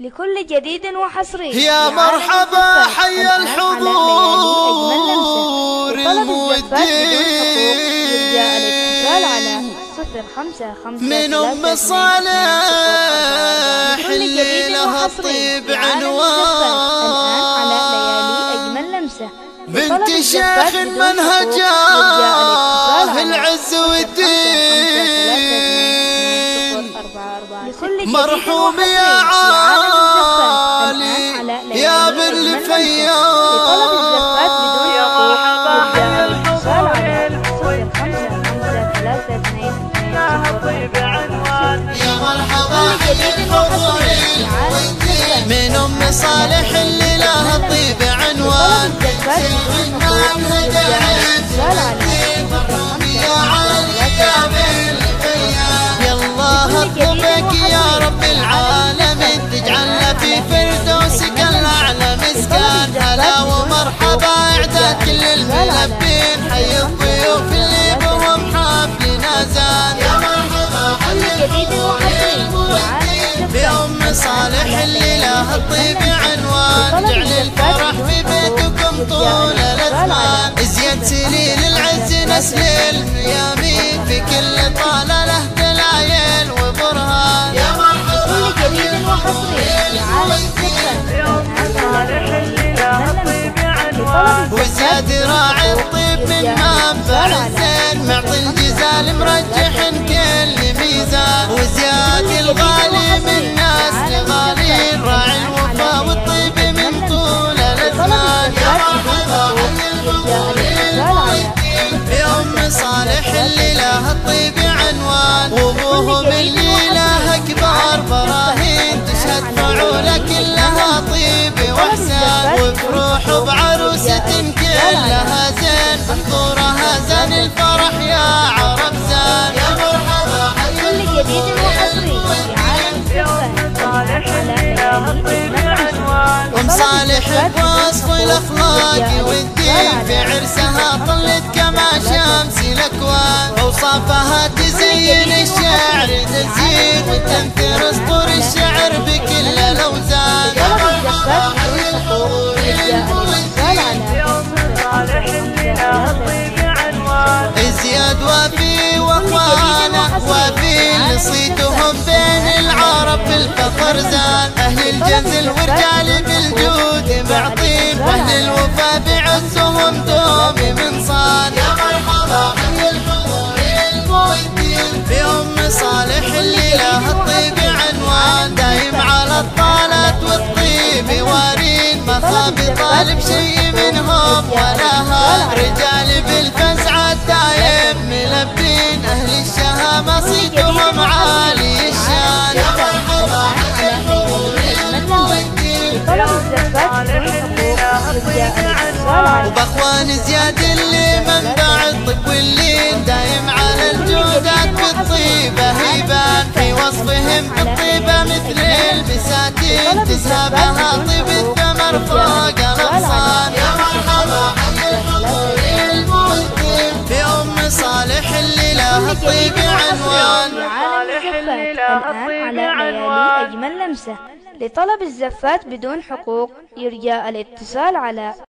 لكل جديد وحصري. يا مرحبا حي الحضور المودين من أم صالح اللي لها الطيب عنوان، بنت شيخ منهجاه العز والدين، مرحوم يا عالي يا بن فياض. من أم صالح اللي لها الطيب عنوان، يا الله اطلبك يا رب العالمين تجعلنا في فردوسك الأعلى مسكان. هلا ومرحبا اعداد كل الملبين، حي الضيوف اللي بهم حافلنا زان بأم صالح اللي لها الطيب عنوان، جعل الفرح في بيتكم طول الأزمان. زيد سليل العز نسل الميامين، في كل طالة له دلايل وبرهان. يا مرحبا جديد وحصري بأم صالح اللي لها الطيب عنوان، وزاد راعي الطيب من منبع الزين، معطي الجزال مرجح كل ميزان. وزياد الغالي من ناس الغالين، راعي الوفا والطيب من طول الازمان. يا مرحبا بأم صالح اللي لها الطيب عنوان، وابوهم اللي له كبار براهين، تشهد فعوله كلها طيب واحسان. وبروح وبعروسه كلها زين، بحضورها زان الفرح يا عرب زان. يا مرحبا كل جديد وحصري بأم صالح اللي لها الطيب عنوان، أم صالح بوصف الأخلاق والدين، في عرسها طلت كما شمس الأكوان، أوصافها تزين الشعر تزيين، وتنثر أسطر الشعر بكل الأوزان. يا مرحبا حي الحضور المودين بأم صالح اللي لها الطيب عنوان، زياد وفي وأخوانه وفي صيتهم بين العرب الفخر زان. أهل الجنزل ورجال بالجود معطين، وأهل الوفا بعزهم دوم من صان. يا مرحبا حي الحضور المودين بأم صالح اللي لها الطيب عنوان، دايم على الطالات والطيب وارين، ما خاب طالب شيء منهم ولا هان. رجال بالفزعة دايم ملبين، أهل الشهامة صيتهم عالي الشان. يا مرحبا حي الحضور المودين وبأخوان زياد اللي منبع الطب واللين، دايم على الجودات والطيبة هيبان، في وصفهم بالطيبة مثل البساتين، تسهبها طيب الثمر فوق الأغصان. يا مرحبا حي الحضور المودين بأم صالح اللي لها الطيب عنوان، الآن على ليالي أجمل لمسة. لطلب الزفات بدون حقوق يرجى الاتصال على